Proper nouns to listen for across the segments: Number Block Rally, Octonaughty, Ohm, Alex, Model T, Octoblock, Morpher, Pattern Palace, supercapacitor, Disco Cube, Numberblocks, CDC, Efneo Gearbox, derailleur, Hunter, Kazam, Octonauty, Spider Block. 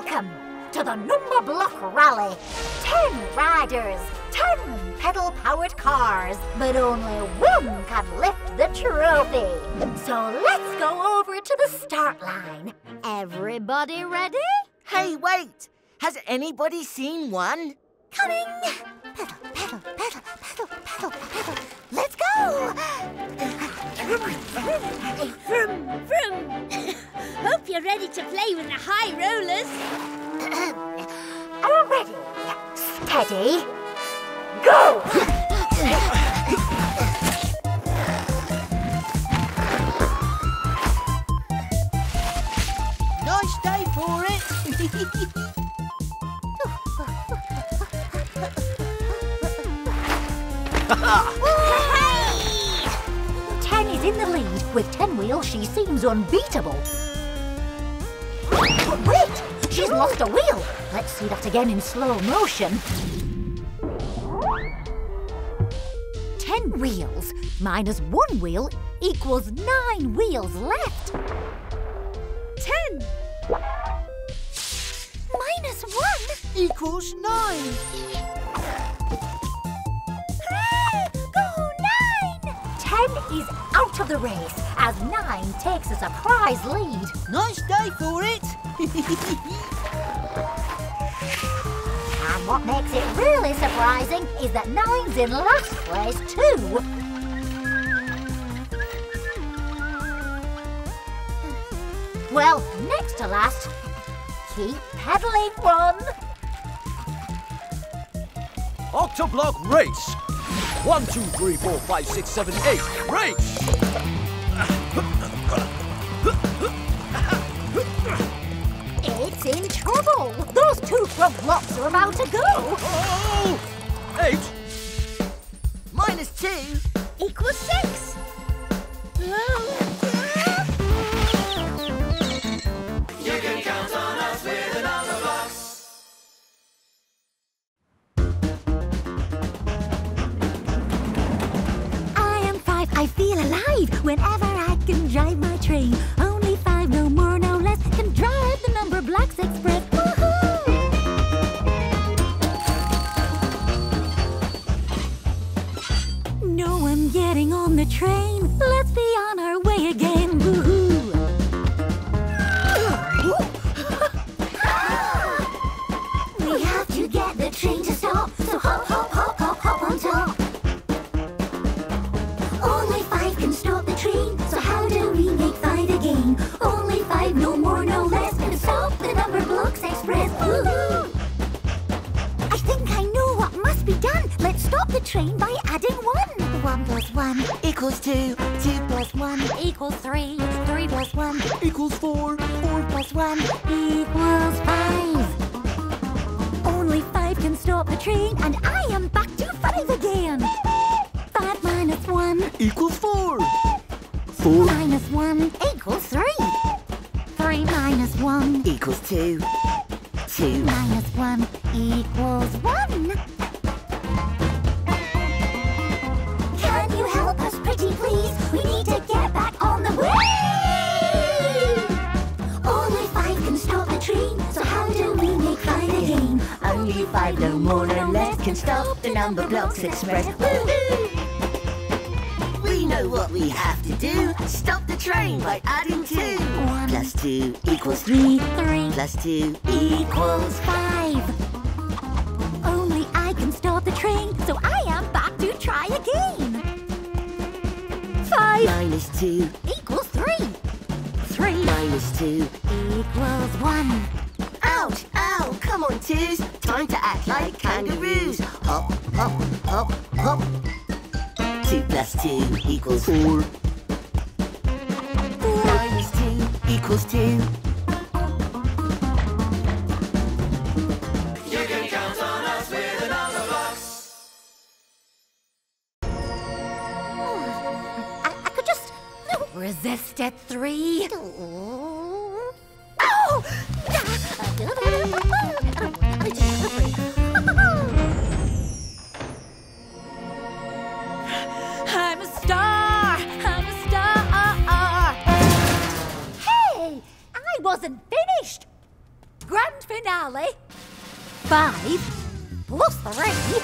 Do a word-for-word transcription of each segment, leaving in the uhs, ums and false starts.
Welcome to the Number Block Rally. Ten riders, ten pedal-powered cars, but only one can lift the trophy. So let's go over to the start line. Everybody ready? Hey, wait! Has anybody seen one? Coming! Pedal, pedal, pedal, pedal, pedal, pedal. Let's go! Vroom, vroom. Hope you're ready to play with the high rollers. Are ready? Steady. Go! Nice day for it! Ten is in the lead. With ten wheels, she seems unbeatable. But wait! She's lost a wheel. Let's see that again in slow motion. Ten wheels minus one wheel equals nine wheels left. Ten minus one equals nine. Is out of the race as nine takes a surprise lead. Nice day for it! And what makes it really surprising is that nine's in last place too. Well, next to last, keep pedaling one. Octoblock race! One, two, three, four, five, six, seven, eight. Race! It's in trouble. Those two front blocks are about to go. Oh! Eight minus two equals six. You can count on us with another box. I feel alive whenever I can drive my train. Only five, no more, no less, can drive the number blocks express. Woohoo! No, I'm getting on the train. Let's be on our way again. Woohoo! We have to get the train to stop. So hop, hop, hop, hop, hop on top. Stop the train by adding one. One plus one equals two. Two plus one equals three. Three plus one equals four. Four plus one equals five. Only five can stop the train, and I am back to five again. Five minus one equals four. Four minus one equals three. Three minus one equals two. Two minus one equals one. Please, we need to get back on the way! Only five can stop the train, so how do we make five again? Only five, no more, no less, can stop the number blocks express. Woohoo! We know what we have to do. Stop the train by adding two. One plus two equals three. Three plus two equals five. Only I can stop the train, so I am back to try again. Five minus two equals three. Three minus two equals one. Ouch! Ow! Come on, twos. Time to act like kangaroos. Hop, hop, hop, hop. Two plus two equals four. Four minus two equals two. Resist at three. Oh! I'm a star! I'm a star! Hey! I wasn't finished! grand finale. Five plus three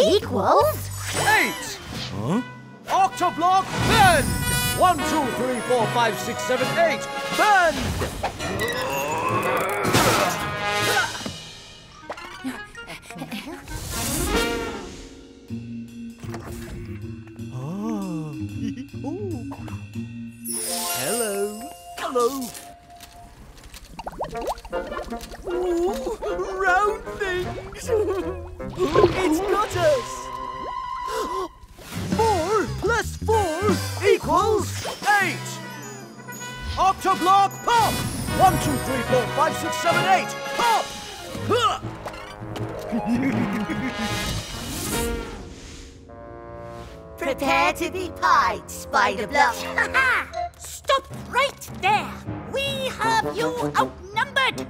equals eight. Huh? Octoblock, bend! One, two, three, four, five, six, seven, eight. Bend! Oh. Ooh. Hello. Hello. Ooh, round things! It's got us! Four plus four equals eight! Octoblock, pop! One, two, three, four, five, six, seven, eight! Pop! Prepare to be pied, Spider Block! Stop right there! We have you outnumbered!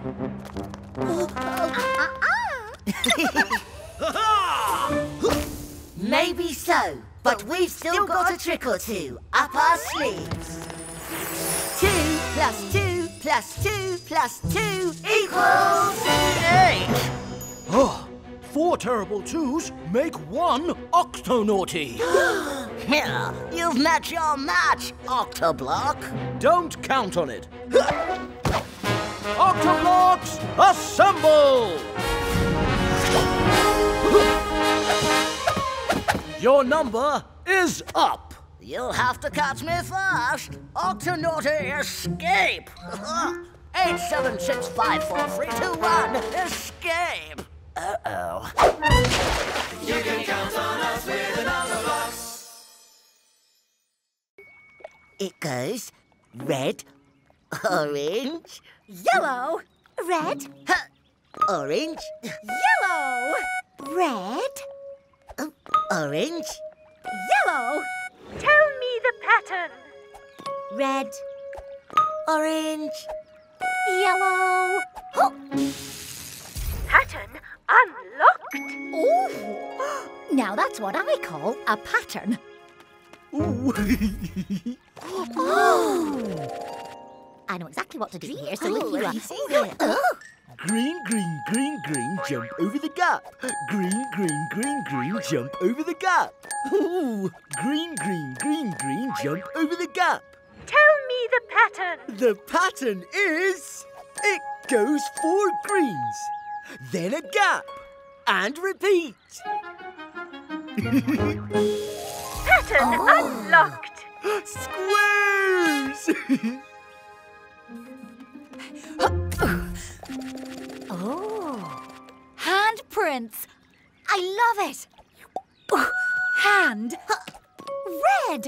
Maybe so, but we've still got a trick or two up our sleeves. Two plus two plus two plus two equals eight. Oh, four terrible twos make one Octonaughty. Here, you've met your match, Octoblock. Don't count on it. Octoblocks, assemble! Your number is up. You'll have to catch me first. Octonauty, escape! Eight, seven, six, five, four, three, two, one, escape! Uh-oh. You can count on us with the number blocks. It goes red, orange, yellow, red, huh, orange, yellow, red, oh, orange, yellow. Tell me the pattern. Red, orange, yellow. Oh. Pattern unlocked. Ooh. Now that's what I call a pattern. Ooh. Oh. I know exactly what to do here, so oh, if you are... Oh, oh. Green, green, green, green, jump over the gap. Green, green, green, green, jump over the gap. Ooh. Green, green, green, green, jump over the gap. Tell me the pattern. The pattern is... It goes four greens, then a gap, and repeat. Pattern oh. unlocked. Squares! Oh, handprints! I love it. Hand, red.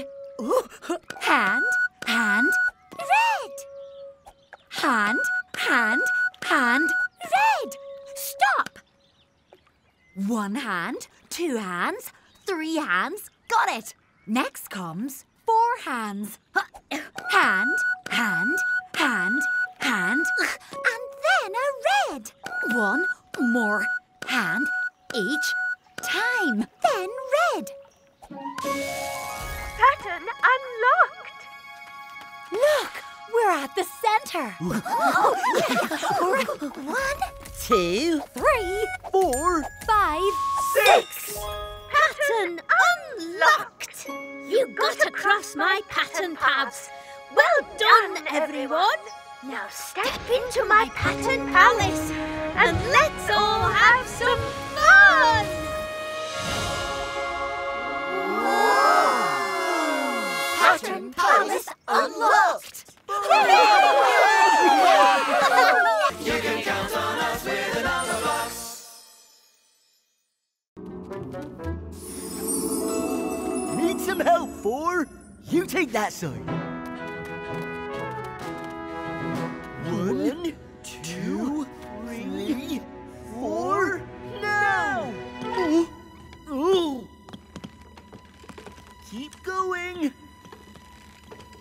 Hand, hand, red. Hand, hand, hand, red. Stop. One hand, two hands, three hands. Got it. Next comes four hands. Hand, hand, hand. Hand, and then a red. One more hand each time, then red. Pattern unlocked. Look, we're at the centre. Oh, yeah. One, two, three, four, five, six. Pattern, pattern unlocked. You got across my pattern paths. Well done, everyone. Now step into my Pattern Palace and let's all have some fun! Whoa! Pattern Palace unlocked! You can count on us with another box! Need some help, Four? You take that side. One, two, three, four, now! Oh. Oh. Keep going!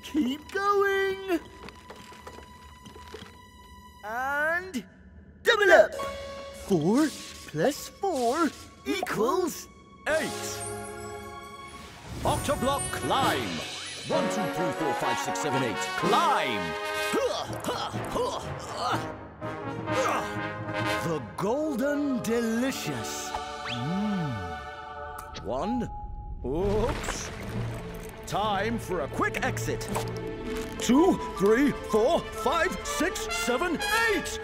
Keep going! And double up! Four plus four equals eight! Octoblock, climb! One, two, three, four, five, six, seven, eight, climb! Huh, huh, huh, huh. Delicious. Mm. One. Oops. Time for a quick exit. Two, three, four, five, six, seven, eight.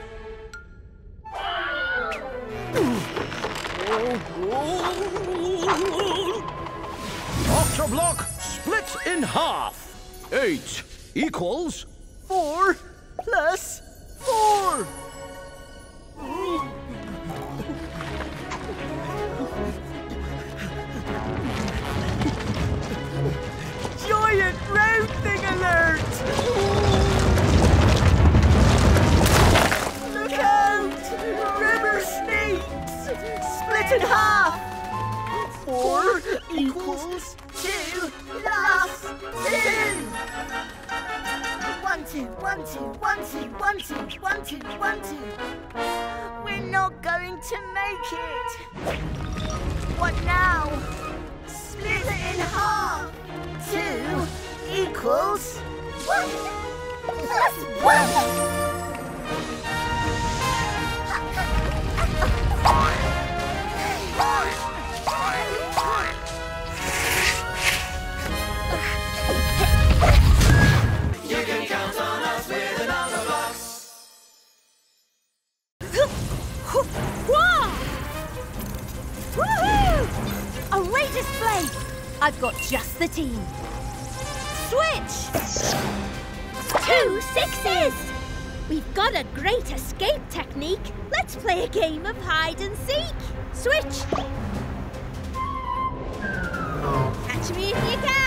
Octoblock split in half. Eight equals four plus four. Giant round thing alert! Look out! River snakes! Split in half! Four equals two plus two! One, two, one, two, one, two, one, two, one, two, one, two. We're not going to make it! What now? Split it in half! Two equals one plus one. You can count on us with another box. Whoa! Woohoo! A ray display. I've got just the team. Switch! Two sixes! We've got a great escape technique. Let's play a game of hide and seek. Switch! Catch me if you can!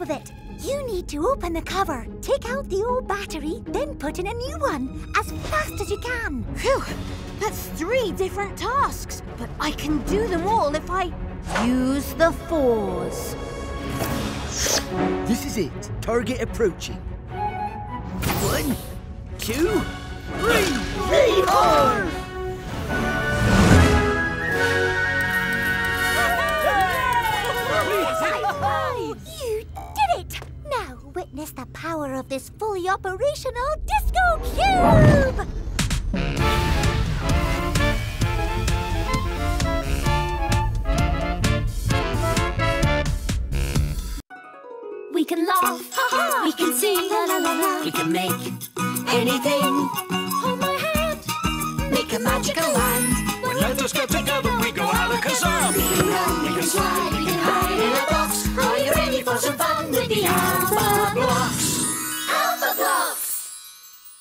Of it. You need to open the cover, take out the old battery, then put in a new one as fast as you can. Phew! That's three different tasks, but I can do them all if I use the fours. This is it. Target approaching. One, two, three, three, four! Witness the power of this fully operational Disco Cube! We can laugh, ha-ha! We can sing, la-la-la-la! We can make anything! Hold my hand! Make a magical land! When letters get together, we go out of Kazam! We can run, we can slide!